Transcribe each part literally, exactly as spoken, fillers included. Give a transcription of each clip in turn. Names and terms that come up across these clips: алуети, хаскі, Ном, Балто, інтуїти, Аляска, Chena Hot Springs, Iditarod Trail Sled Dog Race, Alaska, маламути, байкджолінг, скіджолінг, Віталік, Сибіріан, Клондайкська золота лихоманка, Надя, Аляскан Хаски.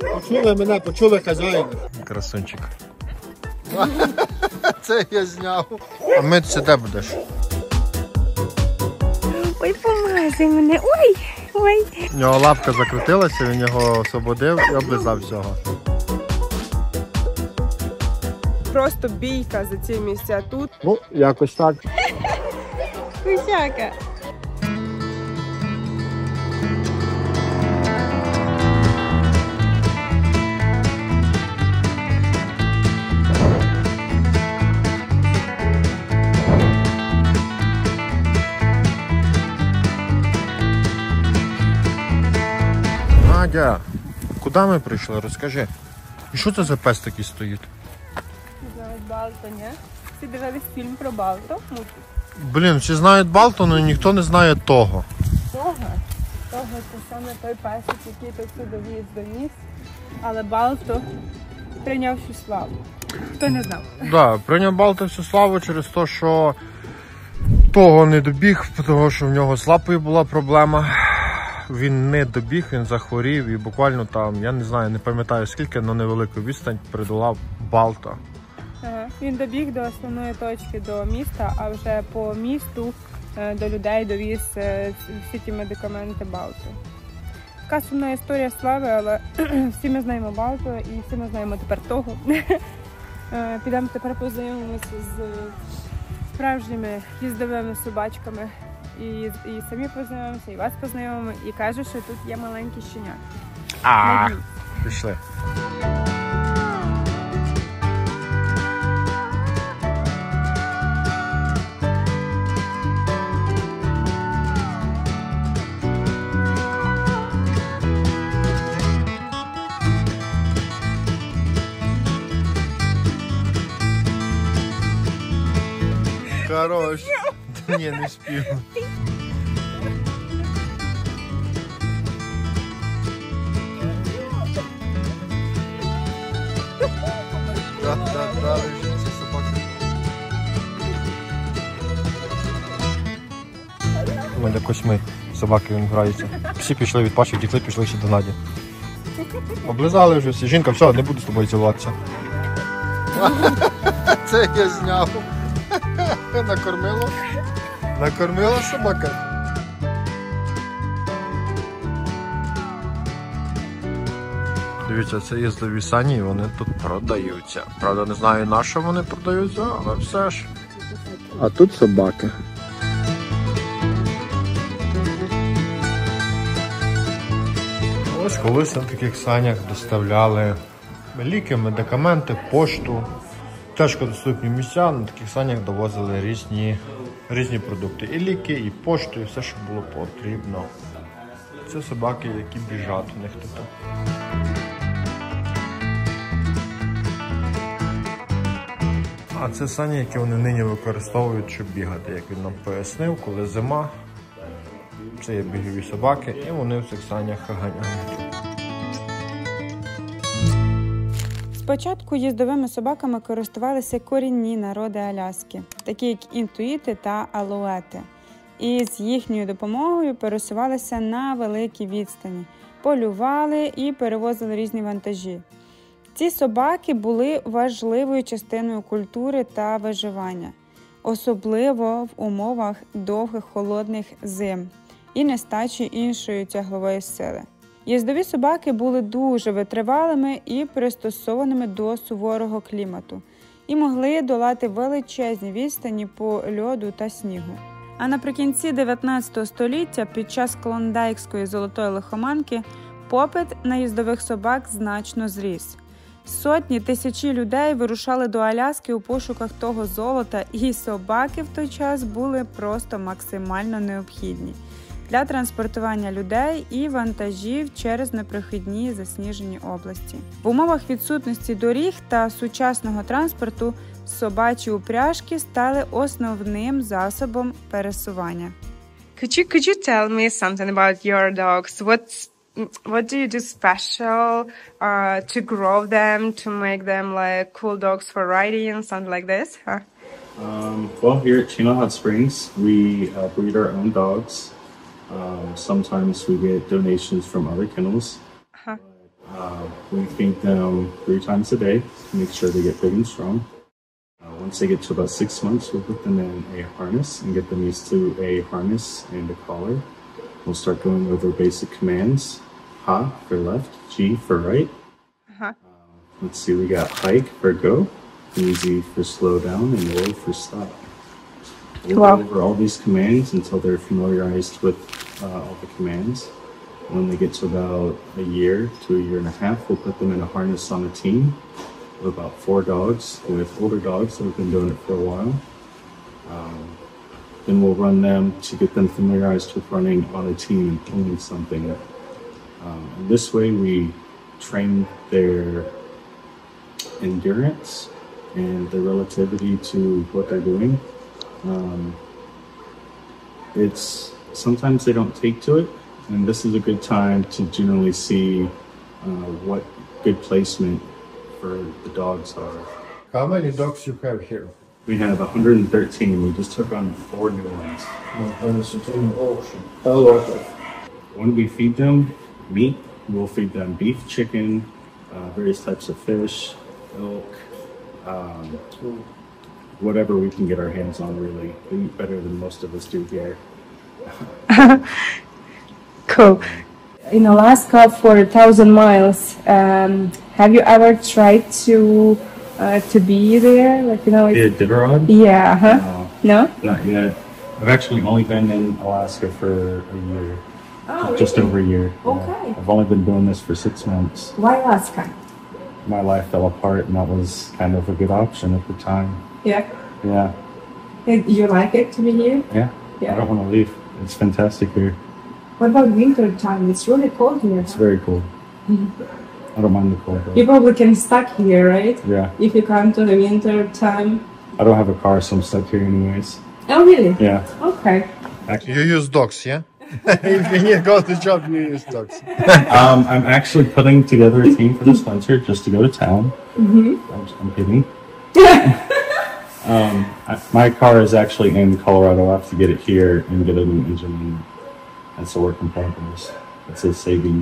Почули мене, почули хазяїна. Красунчик. Це я зняв. А ми сюди будеш. Ой, помазай мене, ой, ой. У нього лапка закрутилася, він його освободив і облизав всього. Просто бійка за ці місця тут. Ну, якось так. Кусяка. Надя, куди ми прийшли? Розкажи. І що це за пес такий стоїть? Балто, ні? Всі дивились фільм про Балто? Блін, всі знають Балто, але ніхто не знає того. Того? Того, це саме той песик, який тут сюди доніс. Але Балто прийняв всю славу. Хто не знав? Так, да, прийняв Балто всю славу через те, то, що того не добіг, тому що в нього з лапою була проблема. Він не добіг, він захворів і буквально там, я не знаю, не пам'ятаю скільки, але невелику відстань придолав Балто. Ага. Він добіг до основної точки, до міста, а вже по місту до людей довіз всі ті медикаменти Балто. Така сумна історія слави, але всі ми знаємо Балто і всі ми знаємо тепер того. Підемо тепер познайомимося з справжніми їздовими собачками. І, і самі познайомимося, і вас познайомимо, і кажу, що тут є маленькі щеня. А, пішли. Хорош. Ні, не спів. Так, так, так, що ці собаки. У мене якось ми собаки граються. Всі пішли від Паші, втікли, пішли ще до Наді. Облизали вже всі. Жінка, все, не буду з тобою цілуватися. Це я зняв. Накормило. Накормила собака. Дивіться, це їздові сані і вони тут продаються. Правда, не знаю, на що вони продаються, але все ж. А тут собаки. Ось колись на таких санях доставляли ліки, медикаменти, пошту. Тяжко доступні місця, на таких санях довозили різні, різні продукти. І ліки, і пошту, і все, що було потрібно. Це собаки, які біжать у них тут. А це сані, які вони нині використовують, щоб бігати, як він нам пояснив, коли зима. Це є бігові собаки, і вони в цих санях ганяють. Спочатку їздовими собаками користувалися корінні народи Аляски, такі як інтуїти та алуети. І з їхньою допомогою пересувалися на великі відстані, полювали і перевозили різні вантажі. Ці собаки були важливою частиною культури та виживання, особливо в умовах довгих холодних зим і нестачі іншої тяглової сили. Їздові собаки були дуже витривалими і пристосованими до суворого клімату і могли долати величезні відстані по льоду та снігу. А наприкінці дев'ятнадцятого століття під час Клондайкської золотої лихоманки попит на їздових собак значно зріс. Сотні, тисячі людей вирушали до Аляски у пошуках того золота, і собаки в той час були просто максимально необхідні для транспортування людей і вантажів через непрохідні засніжені області. В умовах відсутності доріг та сучасного транспорту собачі упряжки стали основним засобом пересування. Could you could you tell me something about your dogs? What what do you do special uh, to grow them, to make them like cool dogs for riding and something like this? Huh? Um, well, here at Chena Hot Springs, we uh, breed our own dogs. Um, sometimes we get donations from other kennels. Uh-huh. uh, We feed them three times a day to make sure they get big and strong. Uh, once they get to about six months, we'll put them in a harness and get them used to a harness and a collar. We'll start going over basic commands. Ha for left, G for right. Uh-huh. uh, let's see, we got hike for go, easy for slow down, and roll for stop. We'll wow. go over all these commands until they're familiarized with uh, all the commands. When they get to about a year to a year and a half, we'll put them in a harness on a team with about four dogs, with older dogs that have been doing it for a while. Um, then we'll run them to get them familiarized with running on a team and pulling something. Um, and this way we train their endurance and their relativity to what they're doing. Um, it's sometimes they don't take to it. And this is a good time to generally see uh, what good placement for the dogs are. How many dogs you have here? We have one hundred thirteen. We just took on four new ones. A lot. When we feed them meat, we'll feed them beef, chicken, uh, various types of fish, elk, um, whatever we can get our hands on, really. They eat better than most of us do here. Cool. In Alaska for a thousand miles, um, have you ever tried to uh, to be there? Like you know, like Iditarod? Yeah. Uh -huh. No. No. Not yet. I've actually only been in Alaska for a year, oh, just really? over a year. Okay. Yeah. I've only been doing this for six months. Why Alaska? My life fell apart, and that was kind of a good option at the time. Yeah. Yeah. Do you like it to be here? Yeah. Yeah. I don't want to leave. It's fantastic here. What about winter time? It's really cold here. It's very cold. Mm-hmm. I don't mind the cold. Though. You probably can stuck here, right? Yeah. If you come to the winter time. I don't have a car, so I'm stuck here anyways. Oh, really? Yeah. Okay. You use dogs, yeah? If you go to the job, you use dogs. um, I'm actually putting together a team for this winter just to go to town. Mm-hmm. I'm, I'm kidding. um, I, my car is actually in Colorado. I have to get it here and get a new engine. That's a work in progress. That's a saving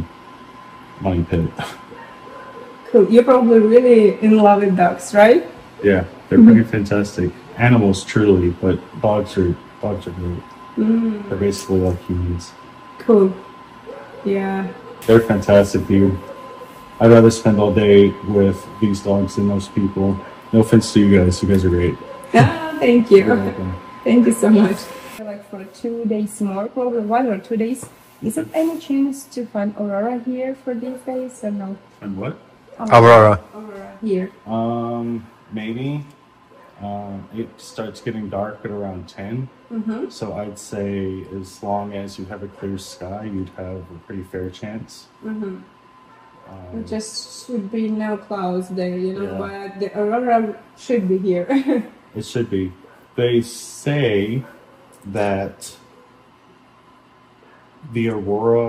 money pit. Cool. You're probably really in love with dogs, right? Yeah, they're mm-hmm. pretty fantastic. Animals, truly, but dogs are dogs are great. Mm. They're basically like humans. Cool. Yeah. They're fantastic, dude. I'd rather spend all day with these dogs than most people. No offense to you guys. You guys are great. Ah, thank you. Okay. Thank you so much. Like for two days more, probably one or two days. Is it any chance to find Aurora here for these days or no? And what? Aurora. Aurora here. Um, maybe. Um, it starts getting dark at around ten. Mm-hmm. So I'd say as long as you have a clear sky, you'd have a pretty fair chance. Mm-hmm. Um, it just should be no clouds there, you know, yeah. But the Aurora should be here. It should be. They say that the aurora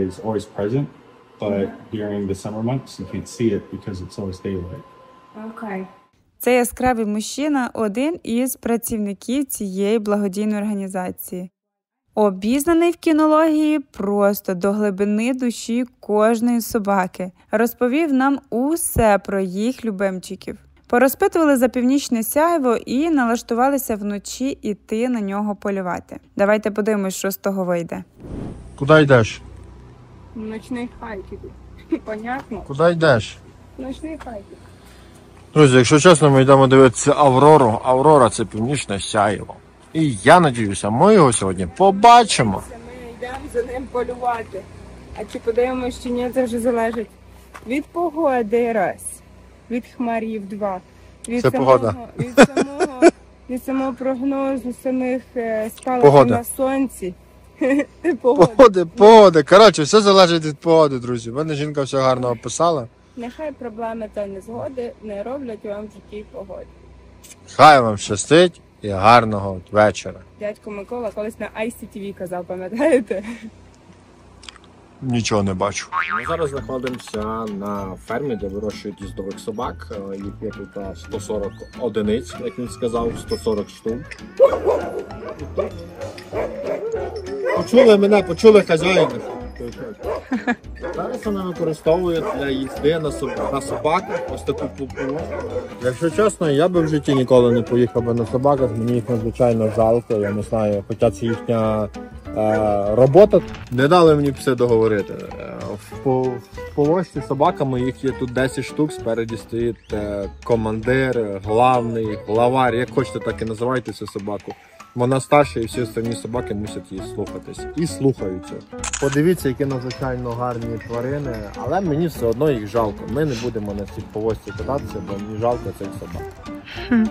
is always present, but during the summer months you can't see it because it's always daylight. Okay. Це яскравий мужчина, один із працівників цієї благодійної організації. Обізнаний в кінології просто до глибини душі кожної собаки. Розповів нам усе про їх любимчиків. Порозпитували за північне сяйво і налаштувалися вночі іти на нього полювати. Давайте подивимось, що з того вийде. Куди йдеш? Ночний хайк. Понятно? Куди йдеш? Ночний хайк. Друзі, якщо чесно, ми йдемо дивитися Аврору. Аврора – це північне сяйво. І я сподіваюся, ми його сьогодні побачимо. Ми йдемо за ним полювати. А чи подивимось, чи ні, це вже залежить від погоди раз. Від хмарів два, від самого, від самого від самого прогнозу, самих спалах на сонці. Погоди. Погоди, погоди. Коротше, все залежить від погоди, друзі. Мене жінка все гарно описала. Нехай проблеми та незгоди не роблять вам в житті погоди. Хай вам щастить і гарного вечора. Дядько Микола колись на ай сі ті ві казав, пам'ятаєте? Нічого не бачу. Ми зараз знаходимося на фермі, де вирощують їздових собак. Їх є тут сто сорок одиниць, як він сказав, сто сорок штук. Почули мене, почули хазяїна. Зараз вона використовує для їзди на, соб... на собаках ось таку пупу. Якщо чесно, я би в житті ніколи не поїхав би на собаках, мені їх надзвичайно жалко, я не знаю, хоча це їхня е, робота. Не дали мені пси договорити. В повозці з собаками їх є тут десять штук, спереді стоїть е, командир, главний, главар, як хочете так і називайте цю собаку. Вона старша і всі останні собаки мусять її слухатись. І слухаються. Подивіться, які надзвичайно гарні тварини, але мені все одно їх жалко. Ми не будемо на цій повозці кататися, бо мені жалко цих собак. Хм.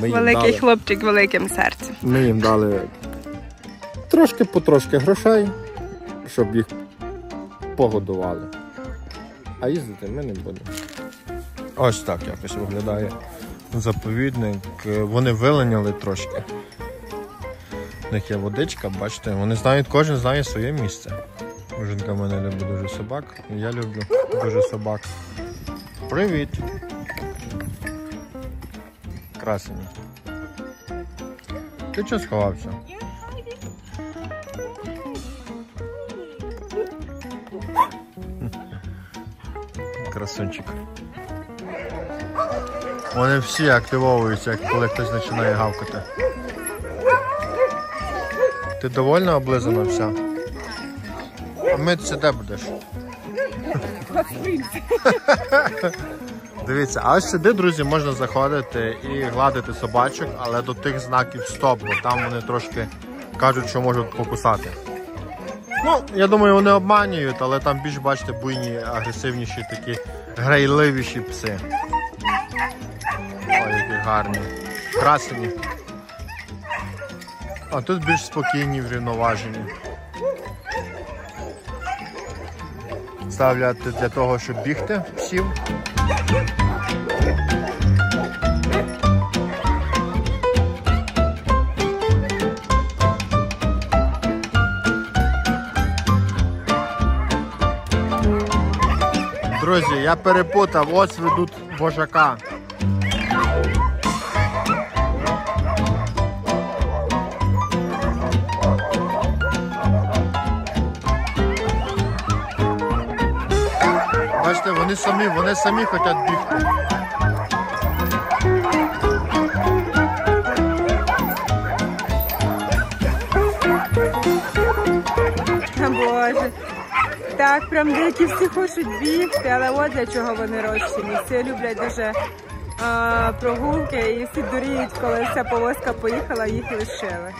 Великий дали... хлопчик великим серцем. Ми їм дали трошки-потрошки грошей, щоб їх погодували. А їздити ми не будемо. Ось так якось виглядає заповідник. Вони вилиняли трошки. У них є водичка, бачите, вони знають, кожен знає своє місце. Жінка мене любить дуже собак, я люблю дуже собак. Привіт! Красені. Ти чого сховався? Красунчик. Вони всі активовуються, коли хтось починає гавкати. Ти довольна облизана вся? А митися де будеш? Дивіться, а ось сюди, друзі, можна заходити і гладити собачок, але до тих знаків стоп, бо там вони трошки кажуть, що можуть покусати. Ну, я думаю, вони обманюють, але там більш, бачите, буйні, агресивніші, такі грайливіші пси. Ой, які гарні. Красені. А тут більш спокійні, врівноважені. Ставлять для того, щоб бігти псів. Друзі, я перепутав, ось ведуть вожака. Бачите, вони самі, вони самі хочуть бігти. О, Боже. Так, прям деякі всі хочуть бігти, але от для чого вони розчені. Всі люблять дуже а, прогулки і всі дуріють, коли вся повозка поїхала, їх і лишили.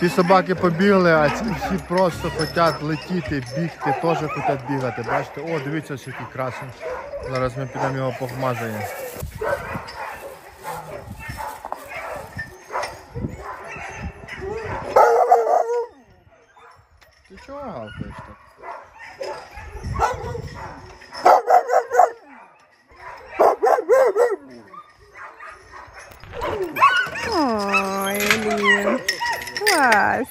Ті собаки побігли, а ці всі просто хочуть летіти, бігти, теж хочуть бігати. Бачите? О, дивіться, ось який красень. Зараз ми підемо його похмазаємо. Ти чого гавкаєш так? Ой, блін. Клас.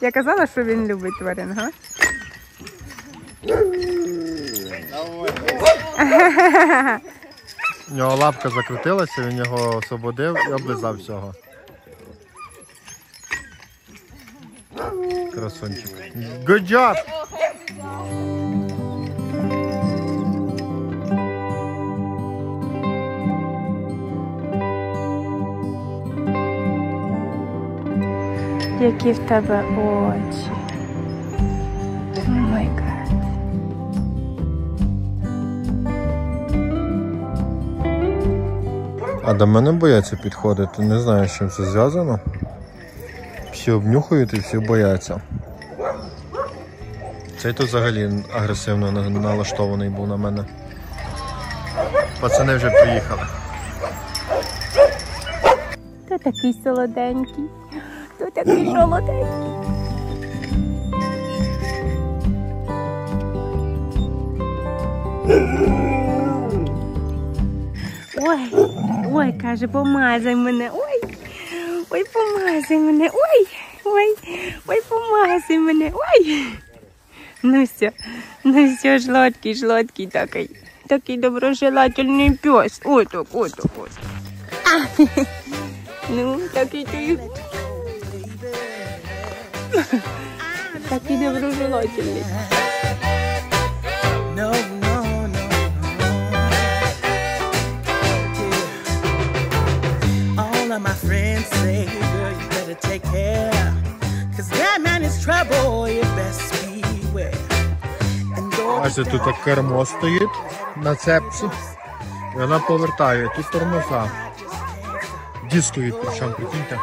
Я казала, що він любить тварин, га? У нього лапка закрутилася, він його освободив і облизав всього. Красунчик. Good job! Які в тебе очі. О май гад. А до мене бояться підходити. Не знаю, з чим це зв'язано. Всі обнюхують і всі бояться. Цей тут взагалі агресивно налаштований був на мене. Пацани вже приїхали. Ти такий солоденький. Тут такий жолоденький. Ой, ой, каже, помазай мене, ой, ой, помазай мене, ой, ой, ой, помазай мене, ой. Ну все, ну все, жладкий, жладкий такой. Такий доброжелательний пес. Отак, отак, отак. Ну, такий ти. Такий доброжелательний. Ось тут кермо стоїть на цепці, і вона повертає, тут тормоза. Дискові, причому, прикиньте.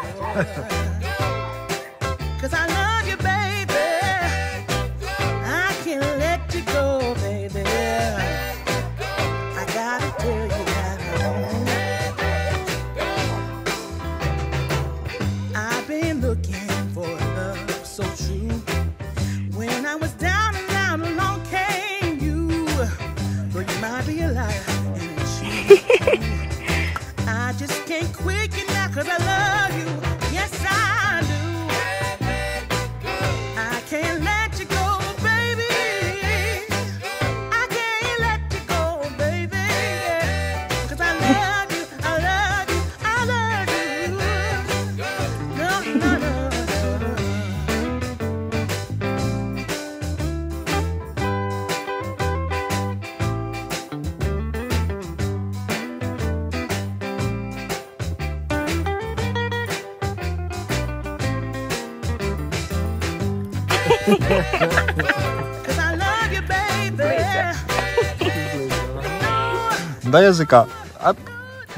Дай язика. А,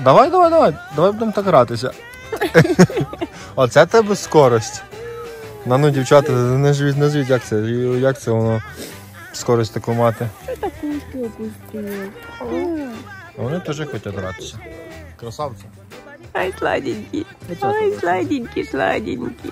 давай, давай, давай. Давай будемо так гратися. Оце тебе скорость. Ну, ну, дівчата, не живіть, не живіть, як це, як це воно скорость таку мати. Вони теж хочуть гратися. Красавці. Ай, сладенькі. Ай, сладенькі, сладенькі.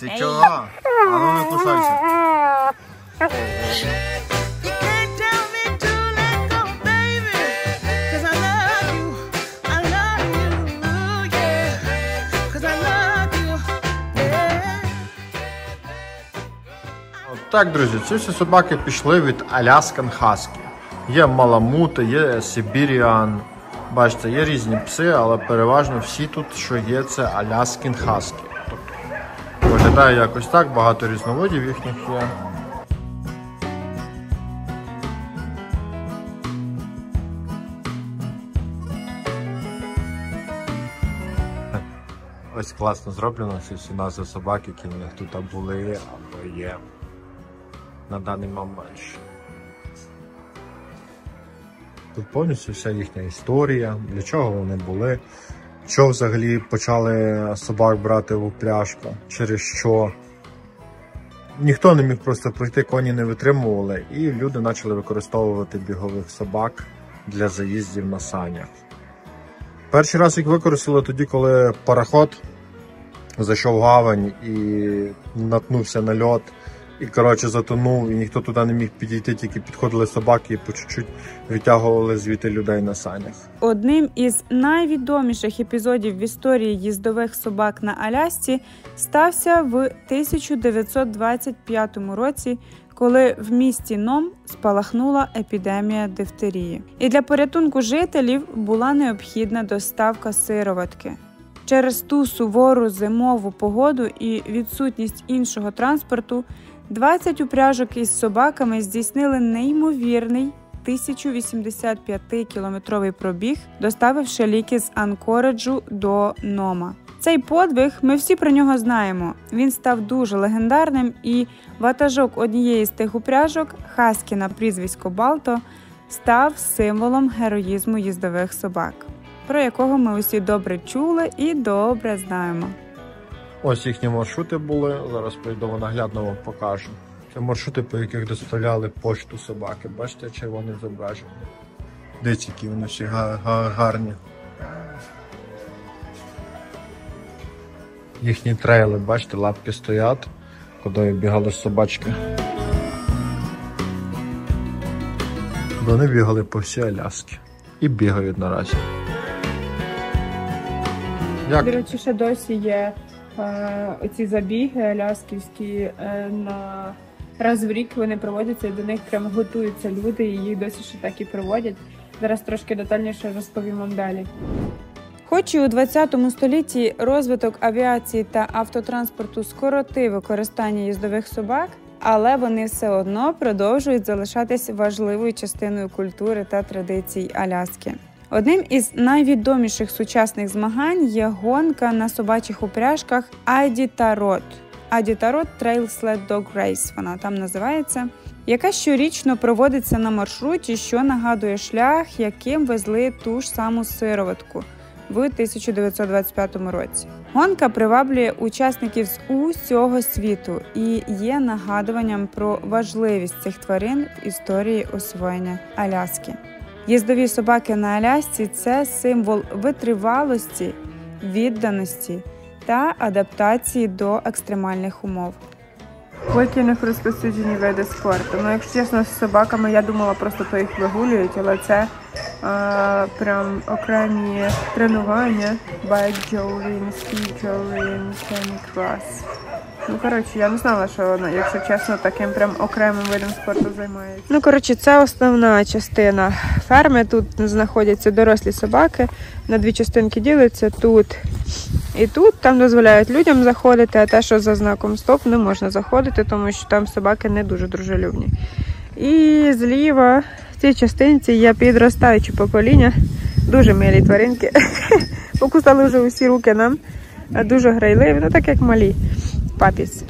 Ти чого? А ну не кусайся. Так, друзі, ці всі собаки пішли від Аляскан Хаски. Є маламути, є Сибіріан. Бачите, є різні пси, але переважно всі тут, що є, це Аляскан Хаски. Виглядає якось так, багато різновидів їхніх є. Ось класно зроблено, що всі назви собак, які в них тут були або є на даний момент. Тут повністю вся їхня історія, для чого вони були. Що взагалі почали собак брати в упряжку, через що ніхто не міг просто пройти, коні не витримували, і люди почали використовувати бігових собак для заїздів на санях. Перший раз їх використали тоді, коли пароход зайшов в гавань і наткнувся на льод, і, коротше, затонув, і ніхто туди не міг підійти, тільки підходили собаки і по чуть-чуть витягували звідти людей на санях. Одним із найвідоміших епізодів в історії їздових собак на Алясці стався в тисяча дев'ятсот двадцять п'ятому році, коли в місті Ном спалахнула епідемія дифтерії. І для порятунку жителів була необхідна доставка сироватки. Через ту сувору зимову погоду і відсутність іншого транспорту двадцять упряжок із собаками здійснили неймовірний тисячу вісімдесят п'ятикілометровий пробіг, доставивши ліки з Анкореджу до Нома. Цей подвиг, ми всі про нього знаємо, він став дуже легендарним, і ватажок однієї з тих упряжок, Хаскі на прізвисько Балто, став символом героїзму їздових собак, про якого ми усі добре чули і добре знаємо. Ось їхні маршрути були, зараз прийду наглядно вам покажу. Це маршрути, по яких доставляли пошту собаки. Бачите, червоне зображення. Дивіться, які вони всі гарні. Їхні трейли, бачите, лапки стоять, куди бігали собачки. Вони бігали по всій Аляскі. І бігають наразі. Як? До речі, ще досі є е, оці забіги алясківські. Е, на... Раз в рік вони проводяться, і до них прямо готуються люди, і їх досі ще так і проводять. Зараз трошки детальніше розповім вам далі. Хоч і у двадцятому столітті розвиток авіації та автотранспорту скоротив використання їздових собак, але вони все одно продовжують залишатись важливою частиною культури та традицій Аляски. Одним із найвідоміших сучасних змагань є гонка на собачих упряжках Iditarod. Iditarod Trail Sled Dog Race, вона там називається, яка щорічно проводиться на маршруті, що нагадує шлях, яким везли ту ж саму сироватку в тисяча дев'ятсот двадцять п'ятому році. Гонка приваблює учасників з усього світу і є нагадуванням про важливість цих тварин в історії освоєння Аляски. Їздові собаки на Алясці – це символ витривалості, відданості та адаптації до екстремальних умов. Які у них розпосюджені види спорту. Ну, якщо чесно, з собаками я думала, просто то їх вигулюють, але це а, прям окремі тренування. Байкджолінг, скіджолінг, клас. Ну, коротше, я не знала, що, якщо чесно, таким прям окремим видом спорту займається. Ну, коротше, це основна частина ферми. Тут знаходяться дорослі собаки, на дві частинки діляться, тут і тут. Там дозволяють людям заходити, а те, що за знаком «Стоп», не можна заходити, тому що там собаки не дуже дружелюбні. І зліва в цій частинці є підростаюче покоління. Дуже милі тваринки. Покусали вже усі руки нам. Дуже грайливі, ну так як малі. Папіс.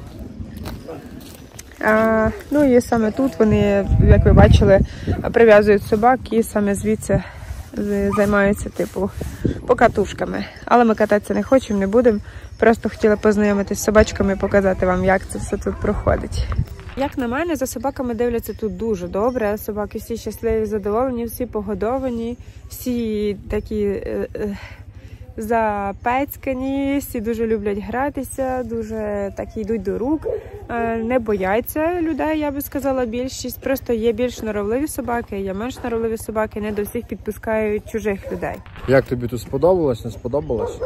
А, ну і саме тут вони, як ви бачили, прив'язують собак і саме звідси займаються типу покатушками. Але ми кататися не хочемо, не будемо. Просто хотіла познайомитись з собачками і показати вам, як це все тут проходить. Як на мене, за собаками дивляться тут дуже добре. Собаки всі щасливі, задоволені, всі погодовані, всі такі запецькані, всі дуже люблять гратися, дуже так йдуть до рук, не бояться людей, я би сказала, більшість. Просто є більш норовливі собаки, є менш норовливі собаки, не до всіх підпускають чужих людей. Як тобі тут сподобалось, не сподобалось?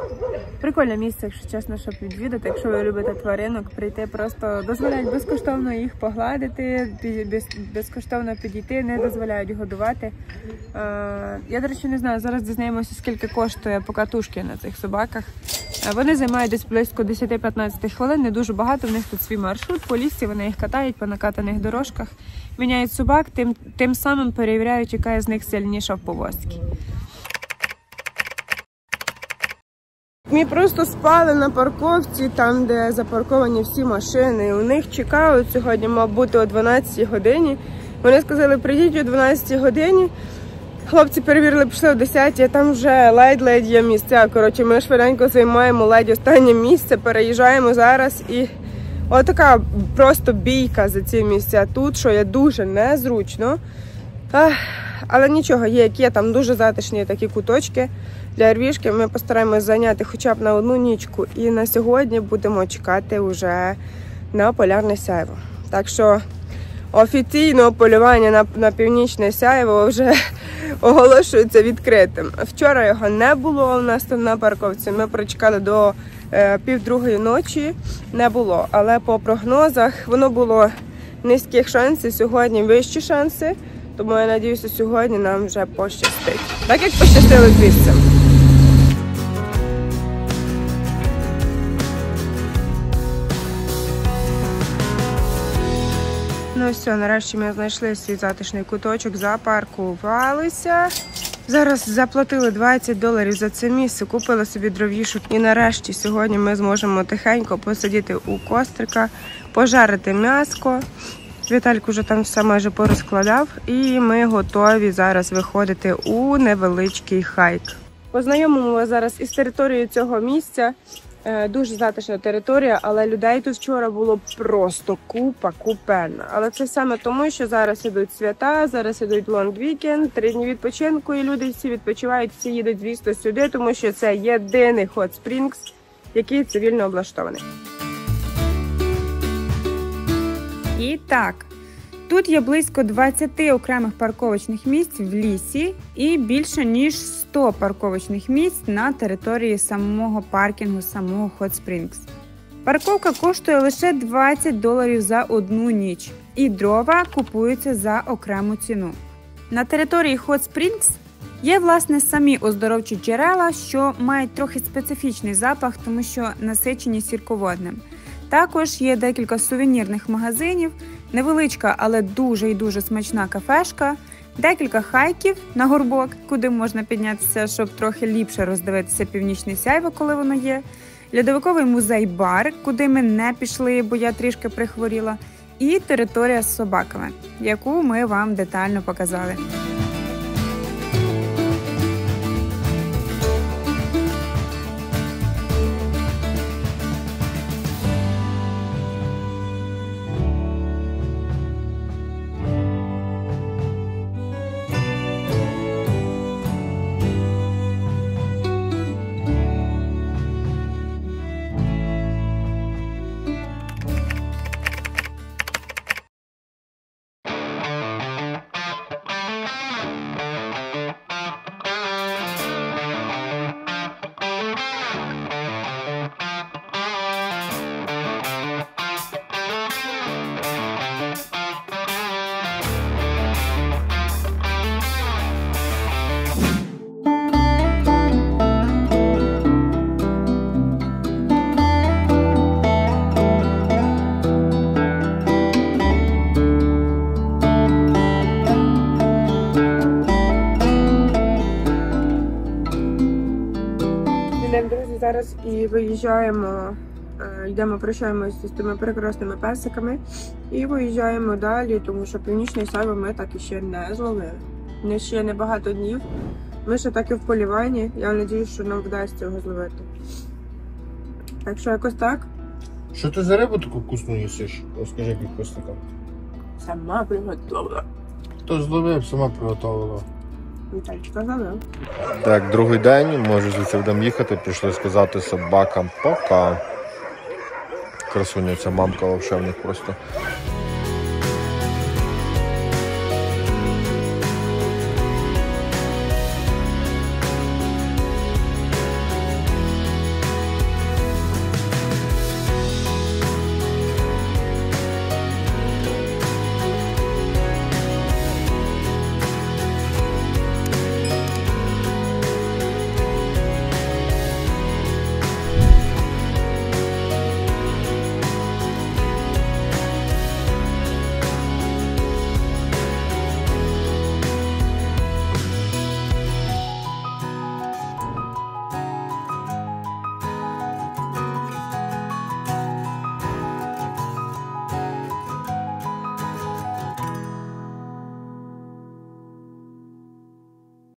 Прикольне місце, якщо чесно, щоб відвідати. Якщо ви любите тваринок, прийти просто дозволяють безкоштовно їх погладити, без, безкоштовно підійти, не дозволяють годувати. Е, я, до речі, не знаю, зараз дізнаємося, скільки коштує покатушки на цих собаках. Вони займають десь близько десять-п'ятнадцять хвилин, не дуже багато, в них тут свій маршрут. По лісі вони їх катають по накатаних дорожках, міняють собак, тим, тим самим перевіряють, яка з них сильніша в повозці. Ми просто спали на парковці, там, де запарковані всі машини. У них чекають сьогодні, мав бути о дванадцятій годині. Вони сказали, прийдіть о дванадцятій годині. Хлопці перевірили, пішли о десятій, а там вже ледь-ледь є місця. Коротше, ми швиденько займаємо ледь останнє місце, переїжджаємо зараз. І отака просто бійка за ці місця тут, що є дуже незручно. Ах, але нічого, є, як є, там дуже затишні такі куточки. Для рвішки ми постараємось зайняти хоча б на одну нічку. І на сьогодні будемо чекати вже на полярне сяйво. Так що офіційно полювання на, на північне сяйво вже оголошується відкритим. Вчора його не було у нас тут на парковці. Ми прочекали до е, півдругої ночі. Не було. Але по прогнозах воно було низьких шансів. Сьогодні вищі шанси. Тому я сподіваюся, сьогодні нам вже пощастить. Так як пощастило з місцем. Ну все, нарешті ми знайшли свій затишний куточок, запаркувалися. Зараз заплатили двадцять доларів за це місце, купили собі дровішок. І нарешті сьогодні ми зможемо тихенько посидіти у кострика, пожарити м'яско. Віталік уже там все майже порозкладав, і ми готові зараз виходити у невеличкий хайк. Познайомимо вас зараз із територією цього місця. Дуже затишна територія, але людей тут вчора було просто купа, купельна. Але це саме тому, що зараз ідуть свята, зараз ідуть лонг-вікенд, три дні відпочинку, і люди всі відпочивають, всі їдуть, звісно, сюди, тому що це єдиний Hot Springs, який цивільно облаштований. І так, Тут є близько двадцяти окремих парковочних місць в лісі і більше ніж сто парковочних місць на території самого паркінгу, самого Hot Springs. Парковка коштує лише двадцять доларів за одну ніч, і дрова купуються за окрему ціну. На території Hot Springs є, власне, самі оздоровчі джерела, що мають трохи специфічний запах, тому що насичені сірководним. Також є декілька сувенірних магазинів, невеличка, але дуже і дуже смачна кафешка, декілька хайків на горбок, куди можна піднятися, щоб трохи ліпше роздивитися північне сяйво, коли воно є, льодовиковий музей-бар, куди ми не пішли, бо я трішки прихворіла, і територія з собаками, яку ми вам детально показали. Зараз і виїжджаємо, йдемо, прощаємося з тими прекрасними песиками і виїжджаємо далі, тому що північний сяйво ми так і ще не зловили. Ми ще не багато днів, ми ще так і в полюванні, я надію, що нам вдасться його зловити. Так що якось так. Що ти за рибу таку вкусну їсиш? Розкажи підписникам. Сама приготувала. Хто зловив, сама приготувала. Так, другий день, може звідси будемо їхати, прийшли сказати собакам пока. Красуня ця мамка вообще в них просто.